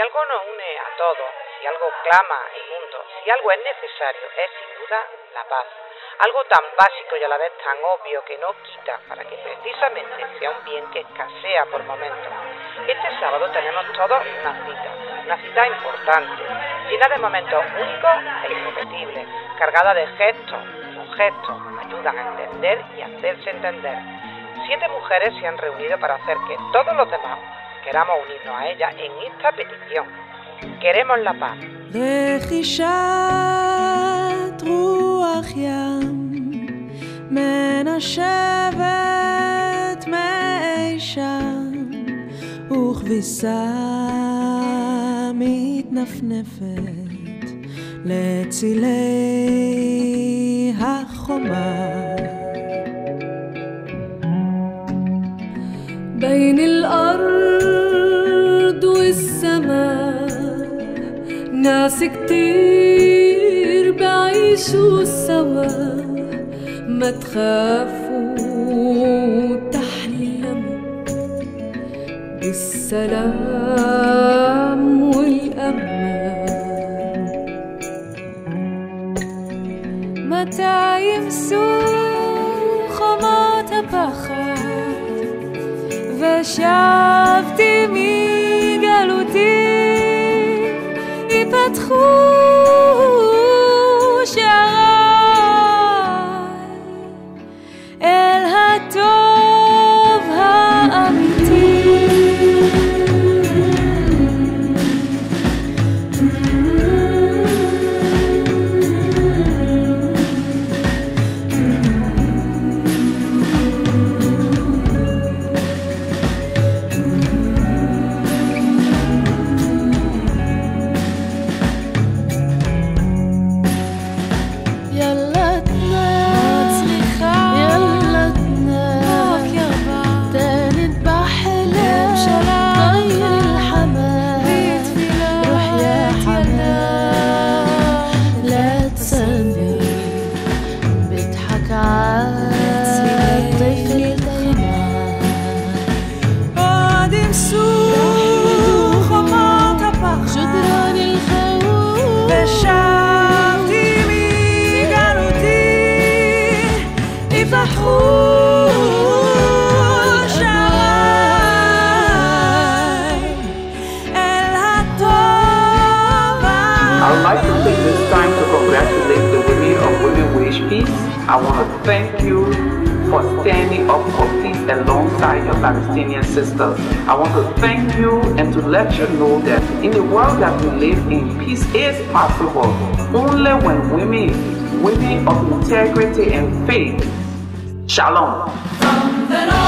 Si algo nos une a todos, si algo clama el mundo, si algo es necesario, es sin duda la paz. Algo tan básico y a la vez tan obvio que no quita para que precisamente sea un bien que escasea por momentos. Este sábado tenemos todos una cita importante, llena de momentos únicos e irrepetibles, cargada de gestos, los gestos ayudan a entender y a hacerse entender. 7 mujeres se han reunido para hacer que todos los demás queramos unirnos a ella en esta petición. Queremos la paz. Rechishat ruach yam, menashevet meysham, וכביסה מתנפנפת לצילי החומה. בין الأرض والسماء ناس كتير بعيشوا سوا، ما تخافوا تحلموا بالسلام والأمان، ما تعيبسوا خما تبخر ושבתי מגלותי. ייפתחו שעריי אל הטוב האמיתי. I'd like to take this time to congratulate the women of Women Wage Peace. I want to thank you for standing up for peace alongside your Palestinian sisters. I want to thank you and to let you know that in the world that we live in, peace is possible only when women of integrity and faith. Shalom.